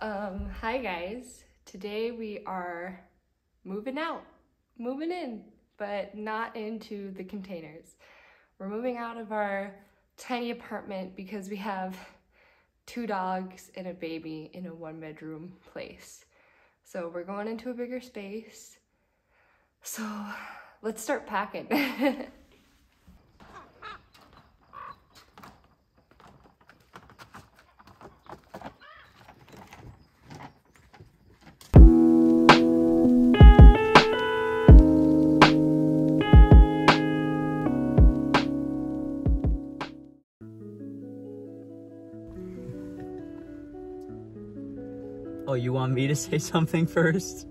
Hi guys, today we are moving in, but not into the containers. We're moving out of our tiny apartment because we have two dogs and a baby in a one-bedroom place. So we're going into a bigger space. So let's start packing. Oh, you want me to say something first?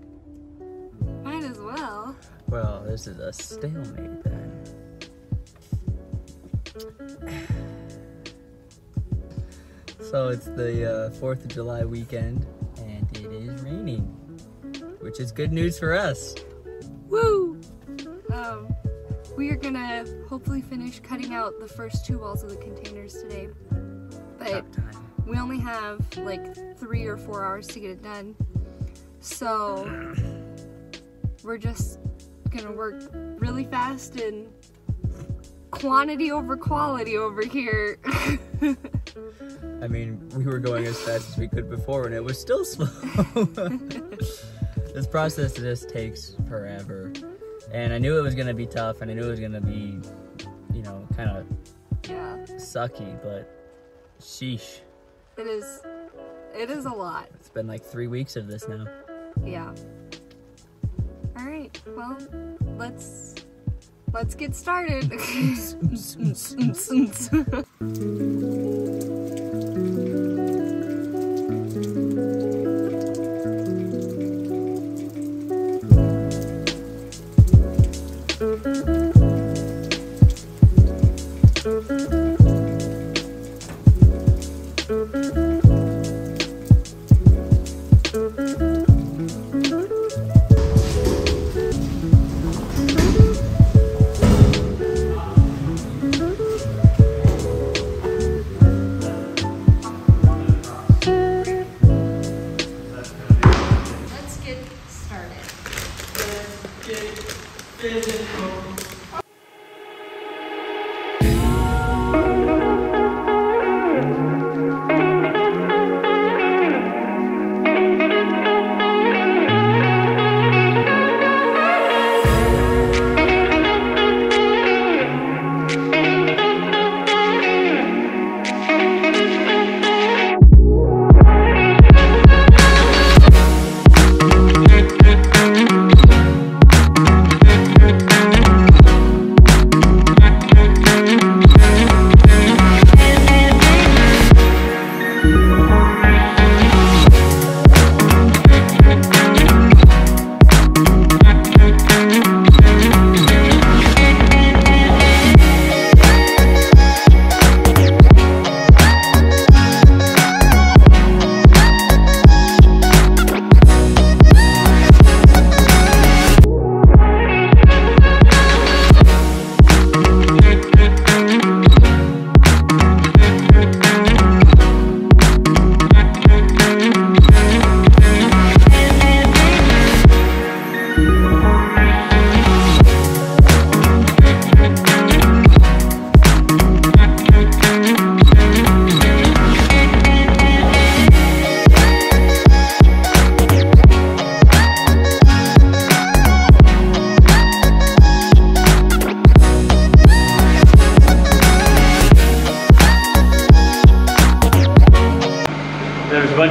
Might as well. Well, this is a stalemate then. So it's the 4th of July weekend, and it is raining, which is good news for us. Woo! We are gonna hopefully finish cutting out the first two walls of the containers today, but we only have like 3 or 4 hours to get it done, so we're just gonna work really fast and quantity over quality over here. I mean, we were going as fast as we could before and it was still slow. This process just takes forever, and I knew it was gonna be tough, and I knew it was gonna be, you know, kind of sucky, but sheesh. It is a lot. It's been like 3 weeks of this now. Yeah. All right. Well, let's get started.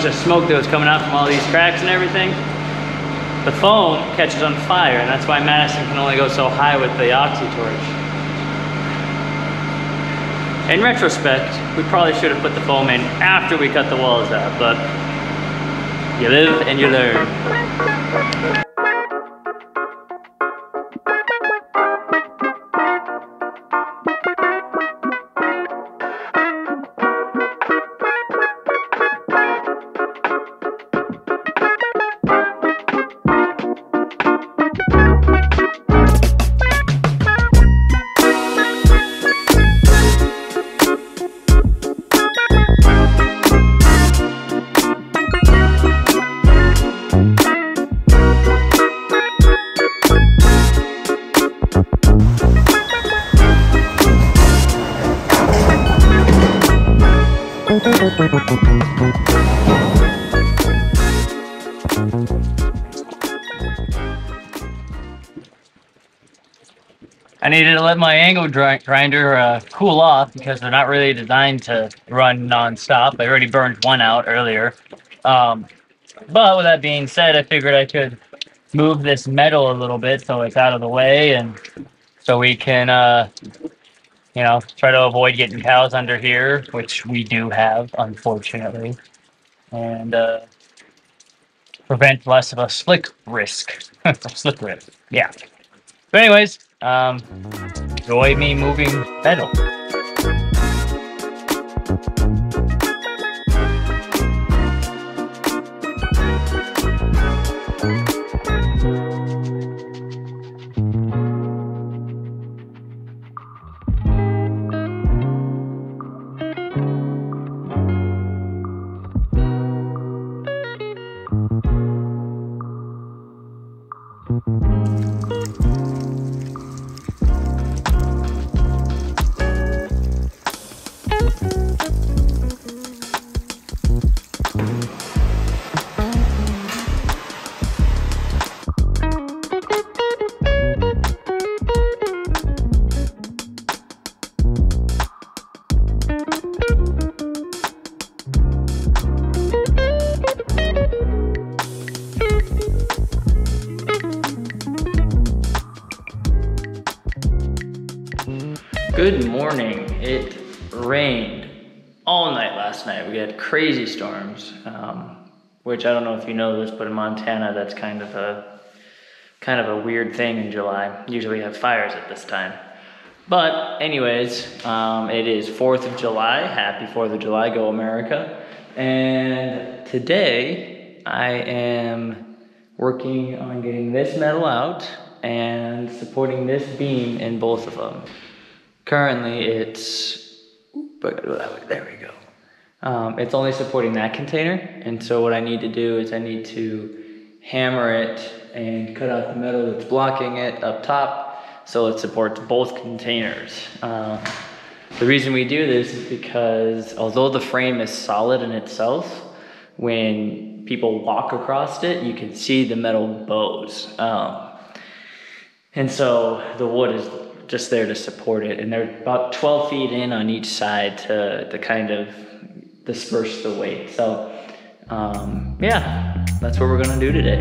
Of smoke that was coming out from all these cracks and everything. The foam catches on fire, and that's why Madison can only go so high with the oxytorch. In retrospect, we probably should have put the foam in after we cut the walls out, but you live and you learn. I needed to let my angle grinder cool off because they're not really designed to run non-stop. I already burned one out earlier. But with that being said, I figured I could move this metal a little bit so it's out of the way, and so we can, you know, try to avoid getting cows under here, which we do have, unfortunately, and prevent less of a slick risk. Slick rip, yeah. But anyways, enjoy me moving metal. Good morning. It rained all night last night. We had crazy storms, which I don't know if you know this, but in Montana, that's kind of a weird thing in July. Usually we have fires at this time. But anyways, it is 4th of July. Happy 4th of July. Go America. And today I am working on getting this metal out and supporting this beam in both of them. Currently it's, there we go. It's only supporting that container. And so what I need to do is I need to hammer it and cut out the metal that's blocking it up top so it supports both containers. The reason we do this is because although the frame is solid in itself, when people walk across it, you can see the metal bows. And so the wood is just there to support it, and they're about 12 feet in on each side to kind of disperse the weight. So yeah, that's what we're gonna do today.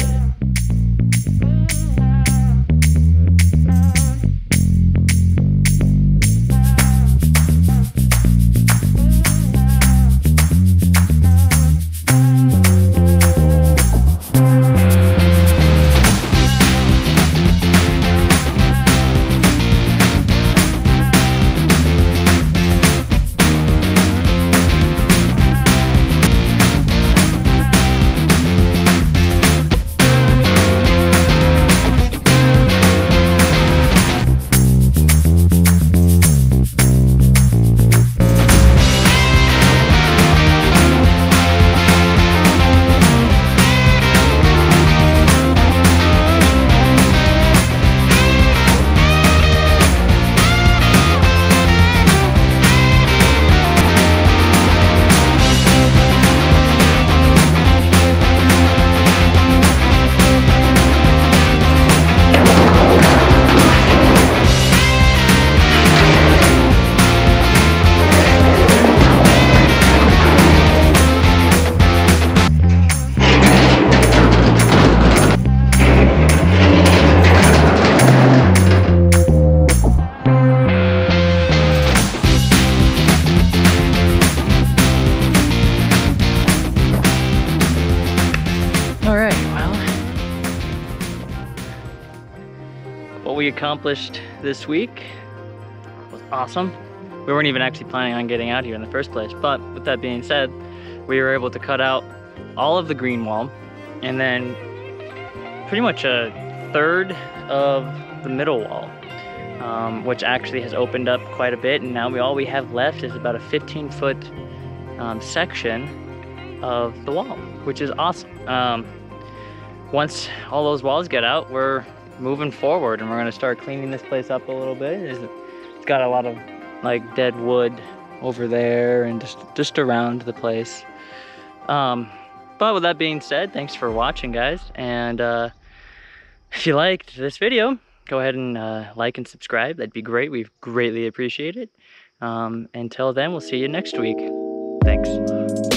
We accomplished this week. It was awesome. We weren't even actually planning on getting out here in the first place, but with that being said, we were able to cut out all of the green wall and then pretty much a third of the middle wall, which actually has opened up quite a bit, and now all we have left is about a 15-foot section of the wall, which is awesome. Once all those walls get out, we're moving forward, and we're gonna start cleaning this place up a little bit. It's got a lot of like dead wood over there and just around the place. But with that being said, thanks for watching, guys. And if you liked this video, go ahead and like and subscribe. That'd be great. We greatly appreciate it. Until then, we'll see you next week. Thanks.